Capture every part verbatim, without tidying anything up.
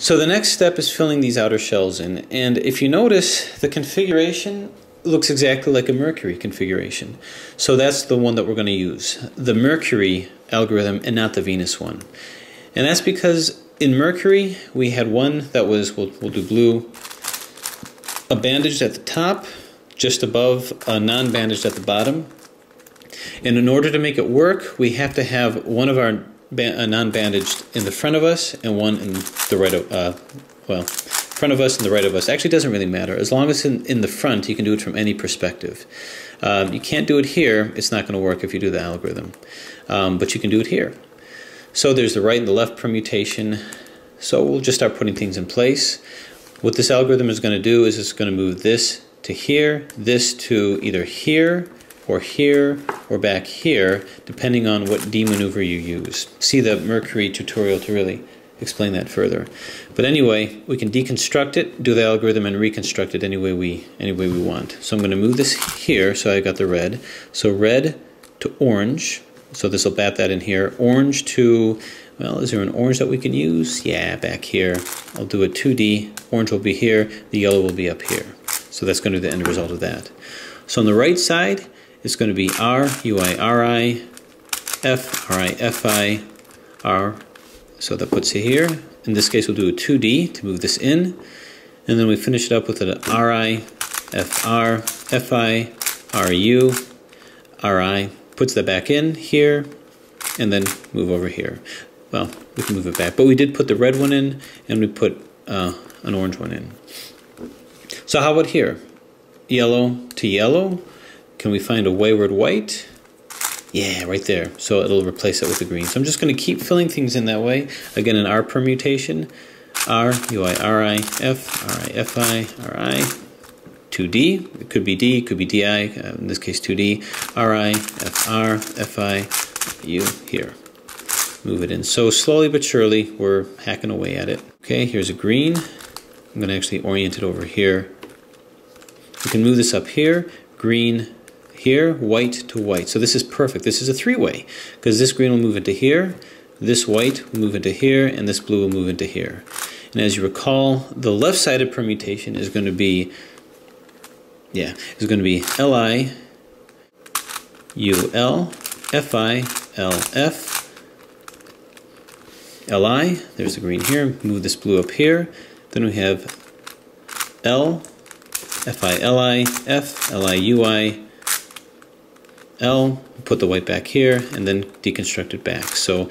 So the next step is filling these outer shells in, and if you notice, the configuration looks exactly like a Mercury configuration. So that's the one that we're going to use, the Mercury algorithm and not the Venus one. And that's because in Mercury, we had one that was, we'll, we'll do blue, a bandaged at the top, just above a non-bandaged at the bottom. And in order to make it work, we have to have one of our Ban- uh, non-bandaged in the front of us and one in the right of, uh, well, front of us and the right of us. Actually, it doesn't really matter. As long as in, in the front, you can do it from any perspective. Um, you can't do it here. It's not going to work if you do the algorithm. Um, but you can do it here. So there's the right and the left permutation. So we'll just start putting things in place. What this algorithm is going to do is it's going to move this to here, this to either here, or here, or back here, depending on what D maneuver you use. See the Mercury tutorial to really explain that further. But anyway, we can deconstruct it, do the algorithm, and reconstruct it any way we, any way we want. So I'm going to move this here, so I got the red. So red to orange, so this will bat that in here. Orange to, well, is there an orange that we can use? Yeah, back here. I'll do a two D. Orange will be here, the yellow will be up here. So that's going to be the end result of that. So on the right side, it's going to be R, U I, R I, F, R I, F I, R. So that puts it here. In this case, we'll do a two D to move this in. And then we finish it up with an R I, F R, F I, R U, R I. Puts that back in here, and then move over here. Well, we can move it back. But we did put the red one in, and we put uh, an orange one in. So how about here? Yellow to yellow. Can we find a wayward white? Yeah, right there. So it'll replace it with the green. So I'm just going to keep filling things in that way. Again, an R permutation. R, U I, R I, F, R I, F I, R I, two D. It could be D, it could be D I, in this case two D. R I, F R, F I, U here. Move it in. So slowly but surely, we're hacking away at it. Okay, here's a green. I'm going to actually orient it over here. We can move this up here. Green here, white to white. So this is perfect. This is a three-way, because this green will move into here, this white will move into here, and this blue will move into here. And as you recall, the left-sided permutation is going to be, yeah, is going to be L I, U L, F I, L F, L I, there's the green here, move this blue up here, then we have L, F I L I, F L I U I, L, put the white back here, and then deconstruct it back. So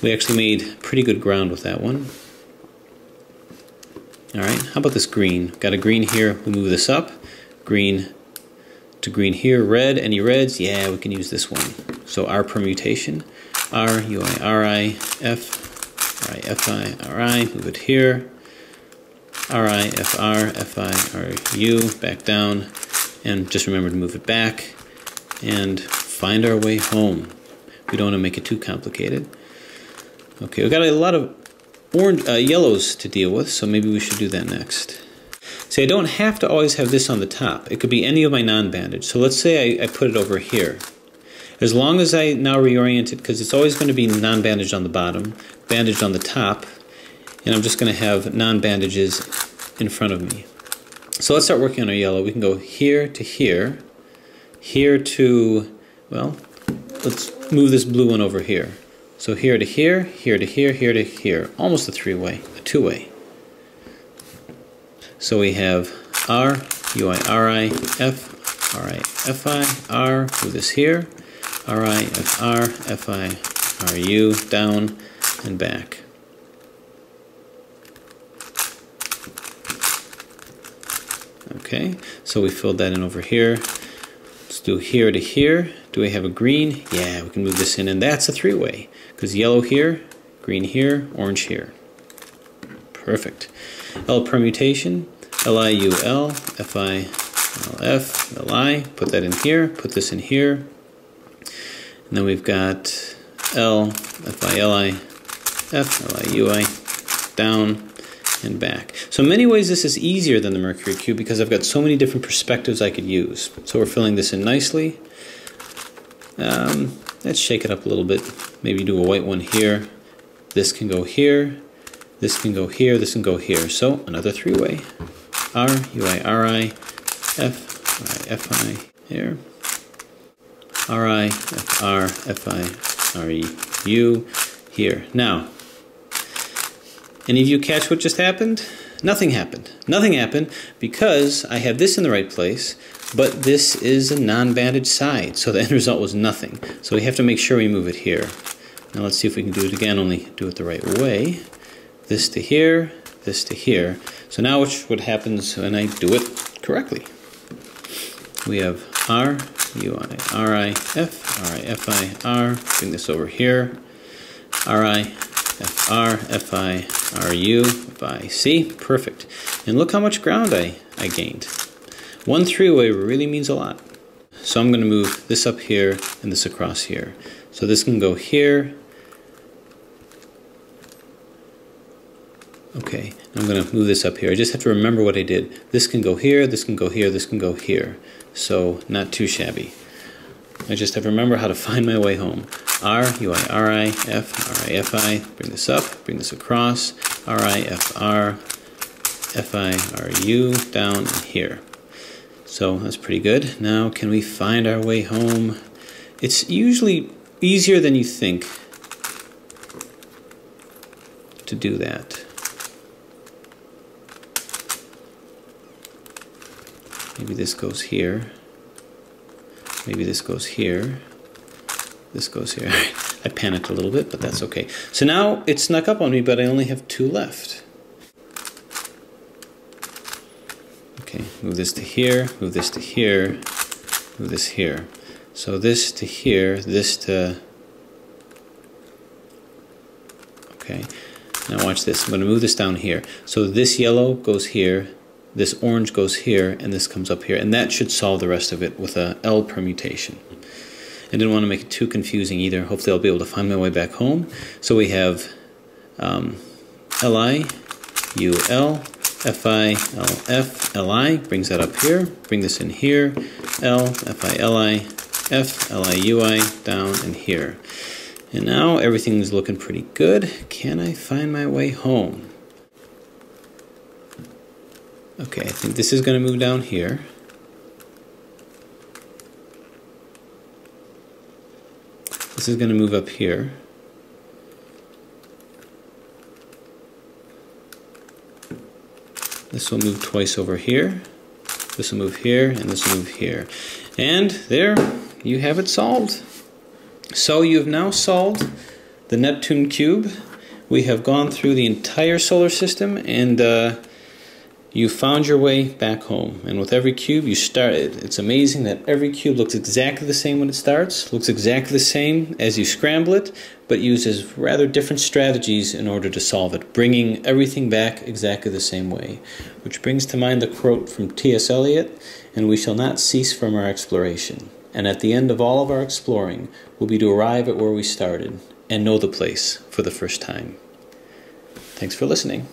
we actually made pretty good ground with that one. All right, how about this green? Got a green here, we'll move this up. Green to green here, red, any reds? Yeah, we can use this one. So our permutation, R, U I, R I, F, R I, F I, R I, move it here. R I, F R, F I, R U, back down, and just remember to move it back, and find our way home. We don't want to make it too complicated. Okay, we've got a lot of orange, uh, yellows to deal with, so maybe we should do that next. See, I don't have to always have this on the top. It could be any of my non-bandage. So let's say I, I put it over here. As long as I now reorient it, because it's always going to be non-bandaged on the bottom, bandaged on the top, and I'm just going to have non-bandages in front of me. So let's start working on our yellow. We can go here to here, here to, well, let's move this blue one over here. So here to here, here to here, here to here. Almost a three-way, a two-way. So we have R, U I, R I, F, R I, F I, R, move this here, R I, F R, F I, R U, down and back. Okay, so we filled that in over here. Let's do here to here. Do we have a green? Yeah, we can move this in, and that's a three-way, because yellow here, green here, orange here. Perfect. L permutation, L I U L, F I L F, L I, put that in here, put this in here. And then we've got L, F I L I, F L I U I, down and back. So in many ways this is easier than the Mercury cube because I've got so many different perspectives I could use. So we're filling this in nicely. Um, let's shake it up a little bit. Maybe do a white one here. This can go here. This can go here, this can go here. So another three-way. R, U I, R I, F, R I, F I, here. R I, F R, F I, R E, U, here. Now, any of you catch what just happened? Nothing happened. Nothing happened because I have this in the right place, but this is a non-bandaged side, so the end result was nothing. So we have to make sure we move it here. Now let's see if we can do it again, only do it the right way. This to here, this to here. So now watch what happens when I do it correctly. We have R, U, I, R, I, F, R, I, F, I, R. Bring this over here. R, I, F, R, F, I, R, U, F, I, C. Perfect. And look how much ground I, I gained. One three-way really means a lot. So I'm going to move this up here and this across here. So this can go here. Okay, I'm going to move this up here. I just have to remember what I did. This can go here, this can go here, this can go here. So not too shabby. I just have to remember how to find my way home. R, U, I, R, I, F, R, I, F, I. Bring this up, bring this across. R, I, F, R, F, I, R, U, down and here. So that's pretty good. Now can we find our way home? It's usually easier than you think to do that. Maybe this goes here. Maybe this goes here. This goes here. I panicked a little bit, but that's okay. So now it snuck up on me, but I only have two left. Okay, move this to here, move this to here, move this here. So this to here, this to... Okay, now watch this. I'm going to move this down here. So this yellow goes here. This orange goes here, and this comes up here, and that should solve the rest of it with a L permutation. I didn't want to make it too confusing either. Hopefully I'll be able to find my way back home. So we have um, L I, U L, F I, L F, L I, brings that up here, bring this in here, L, F I, L I, F, L I, U I, down in here. And now everything's looking pretty good. Can I find my way home? Okay, I think this is going to move down here. This is going to move up here. This will move twice over here. This will move here, and this will move here. And there, you have it solved. So you've now solved the Neptune cube. We have gone through the entire solar system, and uh, you found your way back home, and with every cube you started. It's amazing that every cube looks exactly the same when it starts, looks exactly the same as you scramble it, but uses rather different strategies in order to solve it, bringing everything back exactly the same way. Which brings to mind the quote from T S Eliot, "And we shall not cease from our exploration. And at the end of all of our exploring will be to arrive at where we started and know the place for the first time." Thanks for listening.